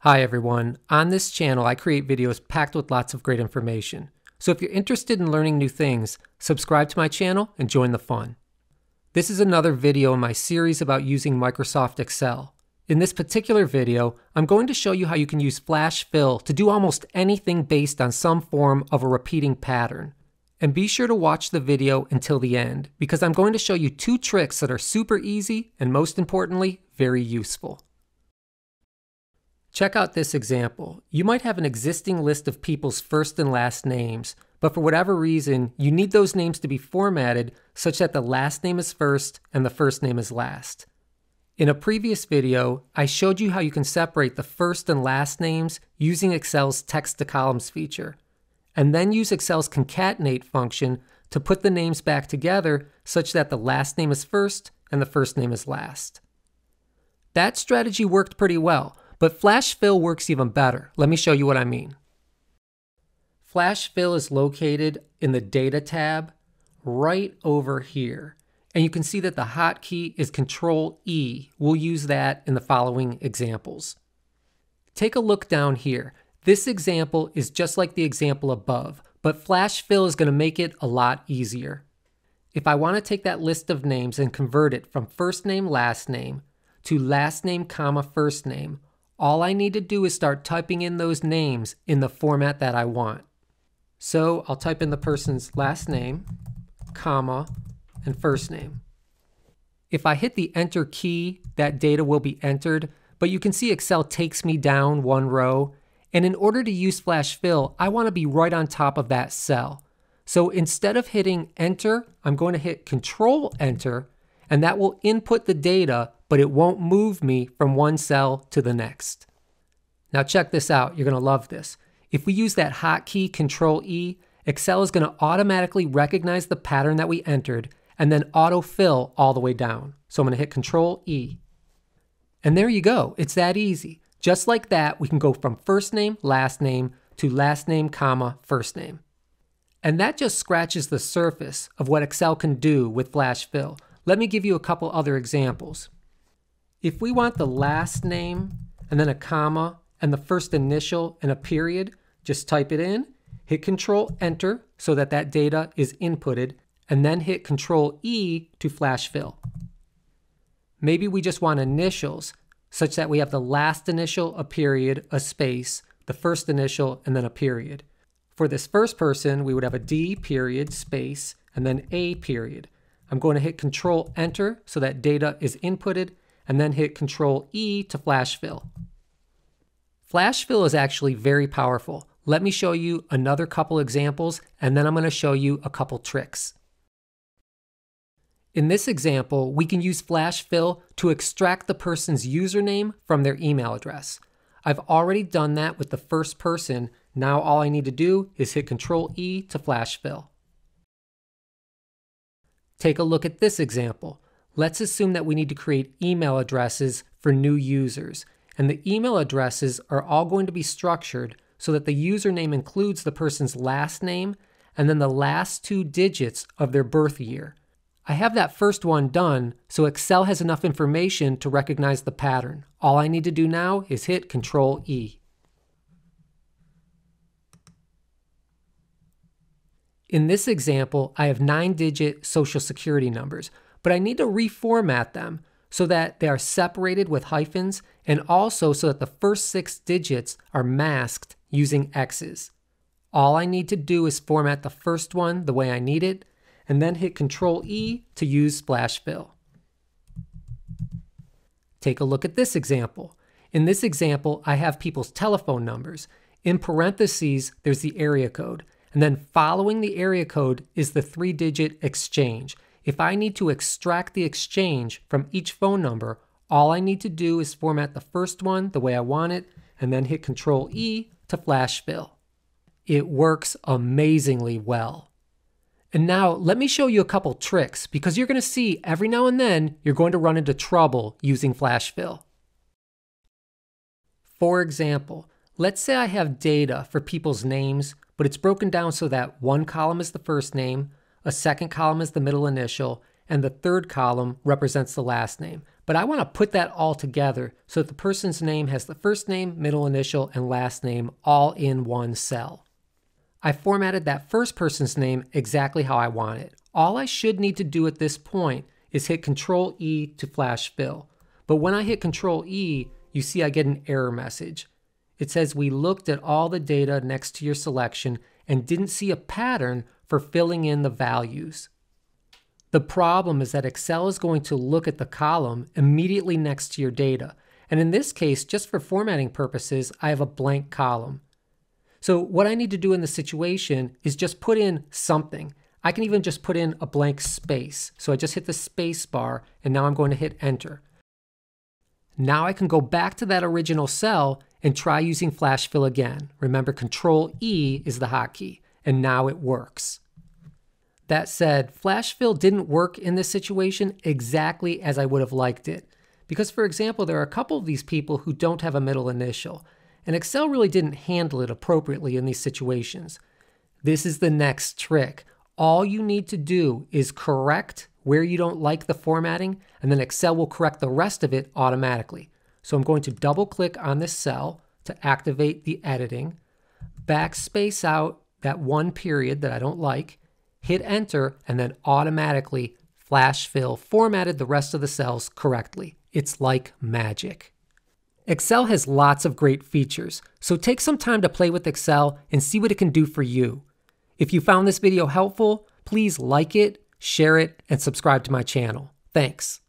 Hi everyone, on this channel I create videos packed with lots of great information. So if you're interested in learning new things, subscribe to my channel and join the fun. This is another video in my series about using Microsoft Excel. In this particular video, I'm going to show you how you can use Flash Fill to do almost anything based on some form of a repeating pattern. And be sure to watch the video until the end, because I'm going to show you two tricks that are super easy and most importantly, very useful. Check out this example. You might have an existing list of people's first and last names, but for whatever reason, you need those names to be formatted such that the last name is first and the first name is last. In a previous video, I showed you how you can separate the first and last names using Excel's text-to-columns feature, and then use Excel's concatenate function to put the names back together such that the last name is first and the first name is last. That strategy worked pretty well, but Flash Fill works even better. Let me show you what I mean. Flash Fill is located in the Data tab right over here. And you can see that the hotkey is Control E. We'll use that in the following examples. Take a look down here. This example is just like the example above, but Flash Fill is going to make it a lot easier. If I want to take that list of names and convert it from first name, last name to last name, comma, first name, all I need to do is start typing in those names in the format that I want. So I'll type in the person's last name, comma, and first name. If I hit the enter key, that data will be entered, but you can see Excel takes me down one row. And in order to use Flash Fill, I want to be right on top of that cell. So instead of hitting enter, I'm going to hit Control Enter, and that will input the data, but it won't move me from one cell to the next. Now check this out, you're gonna love this. If we use that hotkey Control E, Excel is gonna automatically recognize the pattern that we entered and then autofill all the way down. So I'm gonna hit Control E. And there you go, it's that easy. Just like that, we can go from first name to last name, comma, first name. And that just scratches the surface of what Excel can do with Flash Fill. Let me give you a couple other examples. If we want the last name and then a comma and the first initial and a period, just type it in, hit Control Enter so that that data is inputted, and then hit Control E to Flash Fill. Maybe we just want initials such that we have the last initial, a period, a space, the first initial, and then a period. For this first person, we would have a D period, space, and then A period. I'm going to hit Control Enter so that data is inputted, and then hit Control E to Flash Fill. Flash Fill is actually very powerful. Let me show you another couple examples, and then I'm going to show you a couple tricks. In this example, we can use Flash Fill to extract the person's username from their email address. I've already done that with the first person. Now all I need to do is hit Control E to Flash Fill. Take a look at this example. Let's assume that we need to create email addresses for new users. And the email addresses are all going to be structured so that the username includes the person's last name and then the last two digits of their birth year. I have that first one done, so Excel has enough information to recognize the pattern. All I need to do now is hit Control E. In this example, I have 9-digit social security numbers, but I need to reformat them so that they are separated with hyphens and also so that the first 6 digits are masked using X's. All I need to do is format the first one the way I need it and then hit Control E to use Flash Fill. Take a look at this example. In this example, I have people's telephone numbers. In parentheses, there's the area code, and then following the area code is the 3-digit exchange. If I need to extract the exchange from each phone number, all I need to do is format the first one the way I want it, and then hit Control E to Flash Fill. It works amazingly well. And now let me show you a couple tricks, because you're going to see every now and then you're going to run into trouble using Flash Fill. For example, let's say I have data for people's names, but it's broken down so that one column is the first name, a second column is the middle initial, and the third column represents the last name. But I want to put that all together so that the person's name has the first name, middle initial, and last name all in one cell. I formatted that first person's name exactly how I want it. All I should need to do at this point is hit Control E to flash fill. But when I hit Control E, you see I get an error message. It says we looked at all the data next to your selection and didn't see a pattern for filling in the values. The problem is that Excel is going to look at the column immediately next to your data. And in this case, just for formatting purposes, I have a blank column. So what I need to do in this situation is just put in something. I can even just put in a blank space. So I just hit the space bar and now I'm going to hit enter. Now I can go back to that original cell and try using Flash Fill again. Remember, Control E is the hotkey, and now it works. That said, Flash Fill didn't work in this situation exactly as I would have liked it. Because, for example, there are a couple of these people who don't have a middle initial, and Excel really didn't handle it appropriately in these situations. This is the next trick. All you need to do is correct where you don't like the formatting, and then Excel will correct the rest of it automatically. So I'm going to double click on this cell to activate the editing, backspace out that one period that I don't like, hit enter, and then automatically Flash Fill formatted the rest of the cells correctly. It's like magic. Excel has lots of great features, so take some time to play with Excel and see what it can do for you. If you found this video helpful, please like it, share it, and subscribe to my channel. Thanks.